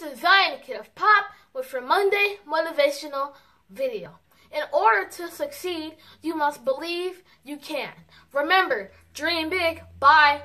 This is Ziynne, KidofPop, with your Monday motivational video. In order to succeed, you must believe you can. Remember, dream big. Bye.